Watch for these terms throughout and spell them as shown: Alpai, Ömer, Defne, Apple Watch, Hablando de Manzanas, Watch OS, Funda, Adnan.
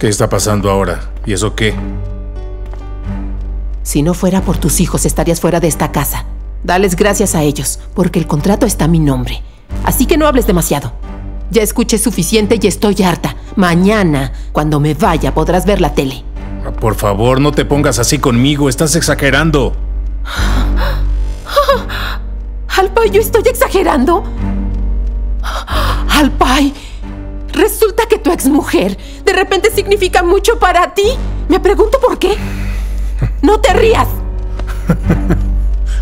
¿Qué está pasando ahora? ¿Y eso qué? Si no fuera por tus hijos, estarías fuera de esta casa. Dales gracias a ellos, porque el contrato está a mi nombre. Así que no hables demasiado. Ya escuché suficiente y estoy harta. Mañana, cuando me vaya, podrás ver la tele. Por favor, no te pongas así conmigo. Estás exagerando. Alpai, ¿yo estoy exagerando? Alpai, resulta que tu exmujer de repente significa mucho para ti. Me pregunto por qué. ¡No te rías!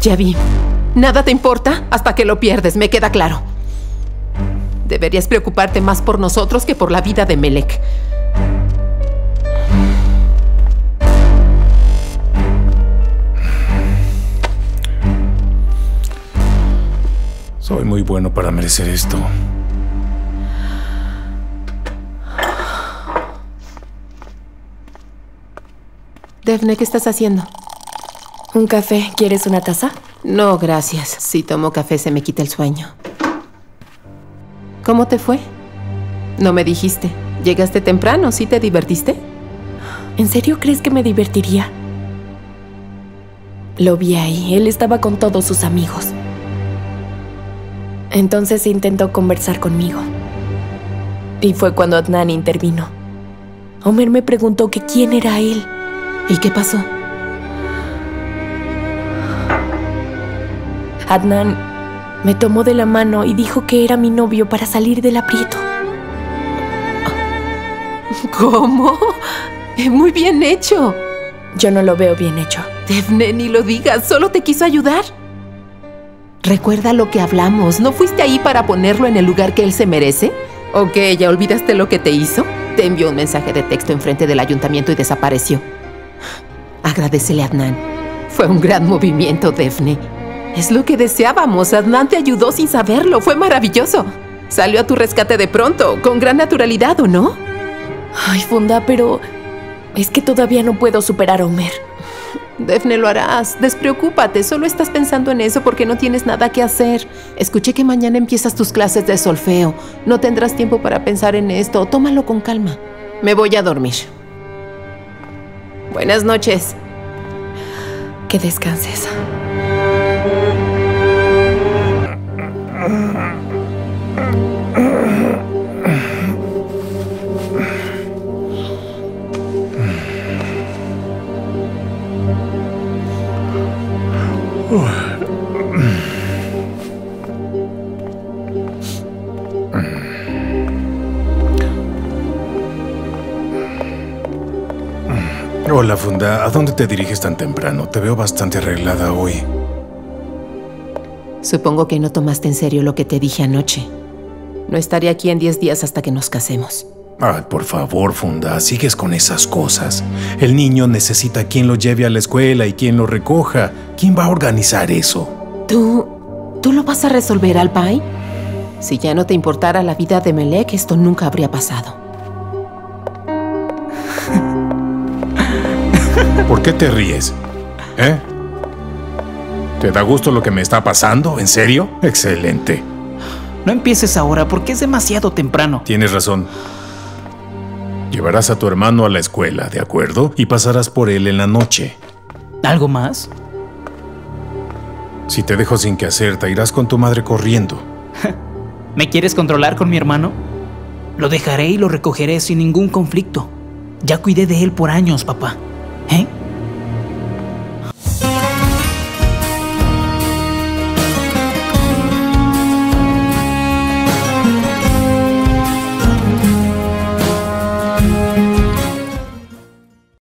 Ya vi. Nada te importa hasta que lo pierdes, me queda claro. Deberías preocuparte más por nosotros que por la vida de Melek. Soy muy bueno para merecer esto. Defne, ¿qué estás haciendo? Un café. ¿Quieres una taza? No, gracias. Si tomo café se me quita el sueño. ¿Cómo te fue? No me dijiste. Llegaste temprano, ¿sí te divertiste? ¿En serio crees que me divertiría? Lo vi ahí. Él estaba con todos sus amigos. Entonces intentó conversar conmigo. Y fue cuando Adnan intervino. Ömer me preguntó que quién era él. ¿Y qué pasó? Adnan me tomó de la mano y dijo que era mi novio para salir del aprieto. ¿Cómo? Muy bien hecho. Yo no lo veo bien hecho. Defne, ni lo digas. Solo te quiso ayudar. Recuerda lo que hablamos. ¿No fuiste ahí para ponerlo en el lugar que él se merece? ¿O que ya olvidaste lo que te hizo? Te envió un mensaje de texto enfrente del ayuntamiento y desapareció. Agradecele a Adnan. Fue un gran movimiento, Defne. Es lo que deseábamos. Adnan te ayudó sin saberlo. Fue maravilloso. Salió a tu rescate de pronto, con gran naturalidad, ¿o no? Ay, Funda, pero es que todavía no puedo superar a Ömer. Defne, lo harás. Despreocúpate. Solo estás pensando en eso porque no tienes nada que hacer. Escuché que mañana empiezas tus clases de solfeo. No tendrás tiempo para pensar en esto. Tómalo con calma. Me voy a dormir. Buenas noches. Que descanses. Hola, Funda. ¿A dónde te diriges tan temprano? Te veo bastante arreglada hoy. Supongo que no tomaste en serio lo que te dije anoche. No estaré aquí en 10 días hasta que nos casemos. Ay, por favor, Funda. Sigues con esas cosas. El niño necesita quien lo lleve a la escuela y quien lo recoja. ¿Quién va a organizar eso? ¿Tú lo vas a resolver, Alpai? Si ya no te importara la vida de Melek, esto nunca habría pasado. ¿Por qué te ríes? ¿Eh? ¿Te da gusto lo que me está pasando? ¿En serio? Excelente. No empieces ahora porque es demasiado temprano. Tienes razón. Llevarás a tu hermano a la escuela, ¿de acuerdo? Y pasarás por él en la noche. ¿Algo más? Si te dejo sin qué hacer, te irás con tu madre corriendo. ¿Me quieres controlar con mi hermano? Lo dejaré y lo recogeré sin ningún conflicto. Ya cuidé de él por años, papá. ¿Eh?